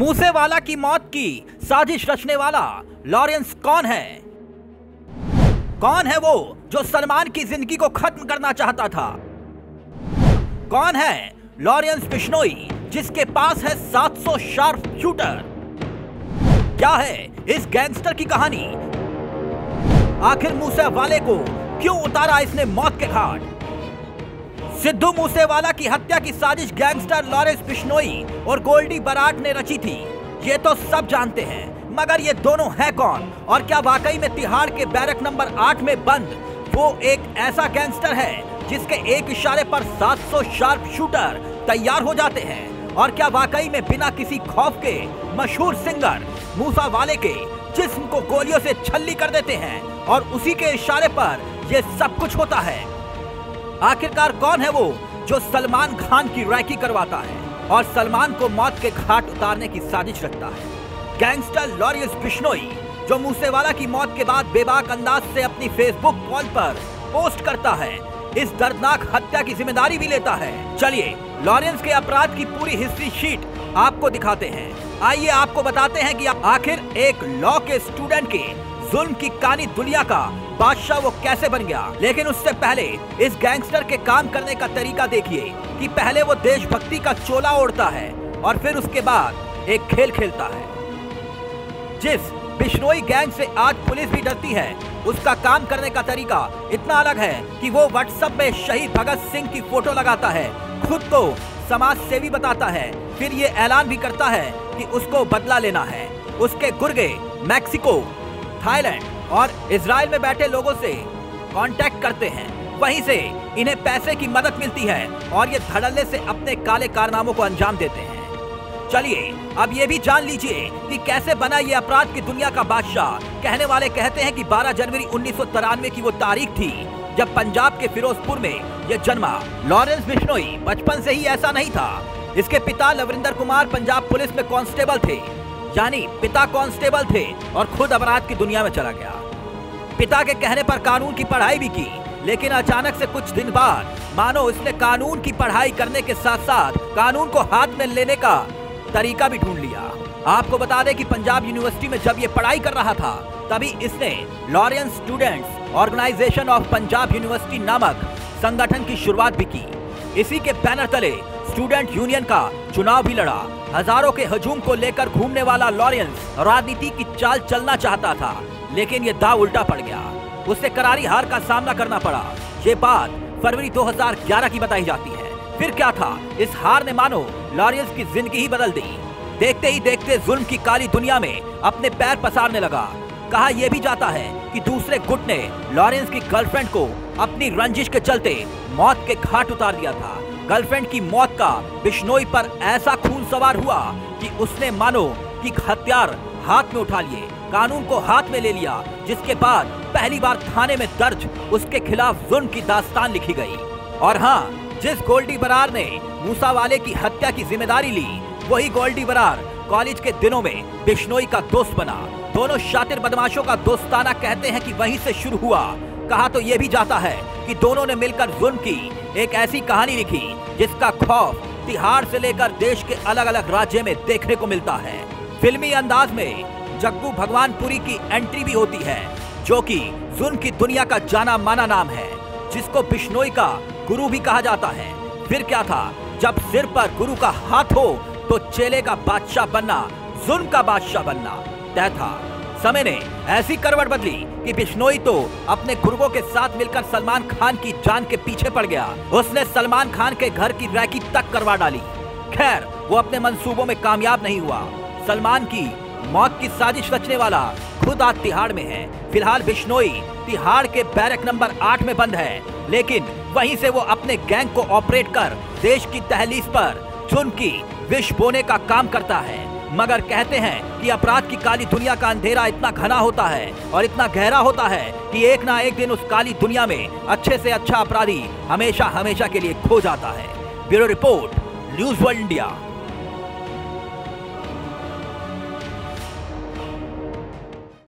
मूसेवाला की मौत की साजिश रचने वाला लॉरेंस कौन है? कौन है वो जो सलमान की जिंदगी को खत्म करना चाहता था? कौन है लॉरेंस बिश्नोई जिसके पास है 700 शार्प शूटर? क्या है इस गैंगस्टर की कहानी? आखिर मूसेवाले को क्यों उतारा इसने मौत के घाट? सिद्धू मूसेवाला की हत्या की साजिश गैंगस्टर लॉरेंस बिश्नोई और गोल्डी बराट ने रची थी, ये तो सब जानते हैं, मगर ये दोनों है कौन? और क्या वाकई में तिहाड़ के बैरक नंबर 8 में बंद वो एक ऐसा गैंगस्टर है जिसके एक इशारे पर 700 शार्प शूटर तैयार हो जाते हैं? और क्या वाकई में बिना किसी खौफ के मशहूर सिंगर मूसेवाले के जिस्म को गोलियों से छल्ली कर देते हैं और उसी के इशारे पर यह सब कुछ होता है? आखिरकार कौन है वो जो सलमान खान की रैकी करवाता है और सलमान को मौत के घाट उतारने की साजिश रखता है? गैंगस्टर लॉरेंस बिश्नोई जो मूसेवाला की मौत के बाद बेबाक अंदाज से अपनी फेसबुक वॉल पर पोस्ट करता है, इस दर्दनाक हत्या की जिम्मेदारी भी लेता है। चलिए लॉरेंस के अपराध की पूरी हिस्ट्री शीट आपको दिखाते हैं। आइए आपको बताते हैं कि आखिर एक लॉ के स्टूडेंट के जुल्म की कानी दुनिया का बादशाह वो कैसे बन गया। लेकिन उससे पहले इस गैंगस्टर के काम करने का तरीका देखिए कि पहले वो देशभक्ति का चोला ओढ़ता है और फिर उसके बाद एक खेल खेलता है। जिस बिश्नोई गैंग से आज पुलिस भी डरती है, उसका काम करने का तरीका इतना अलग है कि वो व्हाट्सएप में शहीद भगत सिंह की फोटो लगाता है, खुद को समाज सेवी बताता है, फिर ये ऐलान भी करता है कि उसको बदला लेना है। उसके गुर्गे मैक्सिको, थाईलैंड और इजराइल में बैठे लोगों से कांटेक्ट करते हैं, वहीं से इन्हें पैसे की मदद मिलती है और ये धड़ल्ले से अपने काले कारनामों को अंजाम देते हैं। चलिए अब ये भी जान लीजिए कि कैसे बना ये अपराध की दुनिया का बादशाह। कहने वाले कहते हैं कि 12 जनवरी 1993 की वो तारीख थी जब पंजाब के फिरोजपुर में ये जन्मा। लॉरेंस बिश्नोई बचपन से ही ऐसा नहीं था। इसके पिता लवरिंदर कुमार पंजाब पुलिस में कांस्टेबल थे, यानी पिता कांस्टेबल थे और खुद अपराध की दुनिया में चला गया। पिता के कहने पर कानून की पढ़ाई भी की, लेकिन अचानक से कुछ दिन बाद मानो इसने कानून की पढ़ाई करने के साथ साथ कानून को हाथ में लेने का तरीका भी ढूंढ लिया। आपको बता दें कि पंजाब यूनिवर्सिटी में जब ये पढ़ाई कर रहा था, तभी इसने Lawrence student organisation of Punjab university नामक संगठन की शुरुआत भी की। इसी के बैनर तले स्टूडेंट यूनियन का चुनाव भी लड़ा। हजारों के हजूम को लेकर घूमने वाला लॉरेंस राजनीति की चाल चलना चाहता था, लेकिन ये दांव उल्टा पड़ गया। उसे करारी हार का सामना करना पड़ा। ये बात फरवरी 2011 की बताई जाती है। फिर क्या था, इस हार ने मानो लॉरेंस की जिंदगी ही बदल दी। देखते ही देखते जुल्म की काली दुनिया में अपने पैर पसारने लगा। कहा यह भी जाता है कि दूसरे गुट ने लॉरेंस की गर्लफ्रेंड को अपनी रंजिश के चलते मौत के घाट उतार दिया था। गर्लफ्रेंड की मौत का बिश्नोई पर ऐसा खून सवार हुआ कि उसने मानो कि हथियार हाथ में उठा लिए, कानून को हाथ में ले लिया, जिसके बाद पहली बार थाने में दर्ज उसके खिलाफ जुल्म की दास्तान लिखी गई। और हाँ, जिस गोल्डी बरार ने मूसेवाले की हत्या की जिम्मेदारी ली, वही गोल्डी बरार कॉलेज के दिनों में बिश्नोई का दोस्त बना। दोनों शातिर बदमाशों का दोस्ताना कहते हैं कि वहीं से शुरू हुआ। कहा तो यह भी जाता है कि दोनों ने मिलकर जुल्म की एक ऐसी कहानी लिखी जिसका खौफ तिहाड़ से लेकर देश के अलग अलग राज्य में देखने को मिलता है। फिल्मी अंदाज में जग्गू भगवान पुरी की एंट्री भी होती है, जो कि जुल्म की दुनिया का जाना माना नाम है, जिसको बिश्नोई का गुरु भी कहा जाता है। फिर क्या था, जब सिर पर गुरु का हाथ हो तो चेले का बादशाह बनना, जुल्म का बादशाह बनना तय था। समय ने ऐसी करवट बदली कि बिश्नोई तो अपने गुर्गों के साथ मिलकर सलमान खान की जान के पीछे पड़ गया। उसने सलमान खान के घर की रैकी तक करवा डाली। खैर, वो अपने मंसूबों में कामयाब नहीं हुआ। सलमान की मौत की साजिश रचने वाला खुद आज तिहाड़ में है। फिलहाल बिश्नोई तिहाड़ के बैरक नंबर 8 में बंद है, लेकिन वहीं से वो अपने गैंग को ऑपरेट कर देश की तहलीस पर जुल्म की विष बोने का काम करता है। मगर कहते हैं कि अपराध की काली दुनिया का अंधेरा इतना घना होता है और इतना गहरा होता है कि एक ना एक दिन उस काली दुनिया में अच्छे से अच्छा अपराधी हमेशा के लिए खो जाता है। Bureau report, news world India.